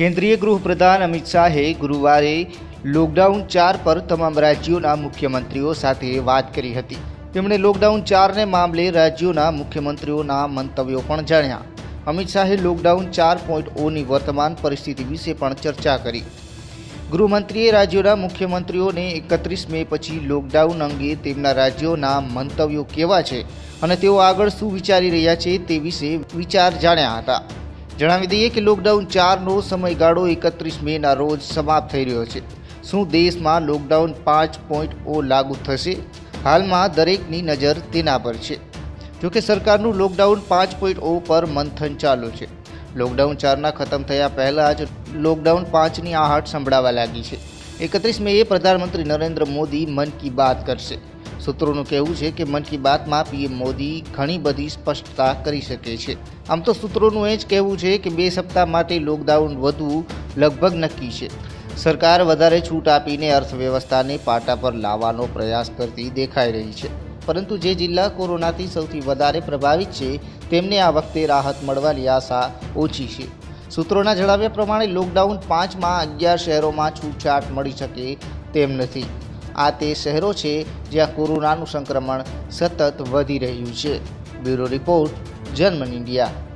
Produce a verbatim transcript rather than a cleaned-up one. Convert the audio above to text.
केंद्रीय गृह प्रधान अमित शाहे गुरुवार लॉकडाउन चार पर तमाम राज्यों मुख्यमंत्रीओ साथ बात करी हती। तेमणे लॉकडाउन चार ने मामले राज्यों मुख्यमंत्रीओं मंतव्यों पण जाण्या। अमित शाहे लॉकडाउन चार पॉइंट ओ की वर्तमान परिस्थिति विषे पण चर्चा करी। गृहमंत्रीए राज्यों मुख्यमंत्रीओं ने एकत्रीस मे पछी लॉकडाउन अंगे तेमना राज्यों मंतव्यों केवा छे अने तेओ आगळ शुं विचारी रह्या छे ते विषे विचार जाण्या हता। जणावी दईए कि लॉकडाउन चार नो समयगाळो एकत्रीस मे ना रोज समाप्त थई रह्यो छे। शुं देश में लॉकडाउन पांच पॉइंट ओ लागू थशे? हाल में दरेकनी नजर तेना पर छे। जो कि सरकारनुं लॉकडाउन पांच पॉइंट ओ पर मंथन चालू छे। लॉकडाउन चार खत्म थया पहला ज लॉकडाउन पांच नी आहट संभळावा लागी छे। एकत्रीस मेए प्रधानमंत्री नरेन्द्र मोदी मन की बात करशे। सूत्रों कहूँ है कि मन की बात में पीएम मोदी घनी बड़ी स्पष्टता करी सके छे। आम तो सूत्रों कहूँ है कि बे सप्ताह माटे लॉकडाउन वधु लगभग नक्की छे। सरकार वधारे छूट आपीने अर्थव्यवस्था ने पाटा पर लावानो प्रयास करती देखाई रही है। परंतु जे जिल्ला कोरोना थी सौथी वधारे प्रभावित है तेमने आ वखते राहत मळवानी आशा ओछी है। सूत्रों जणाव्या प्रमाणे लॉकडाउन पांच में अगियार शहरों में छूटछाट मळी शके तेम नथी। आ ते शहरों छे ज्यां कोरोनानुं संक्रमण सतत वधी रह्युं छे। Bureau report, Janman India.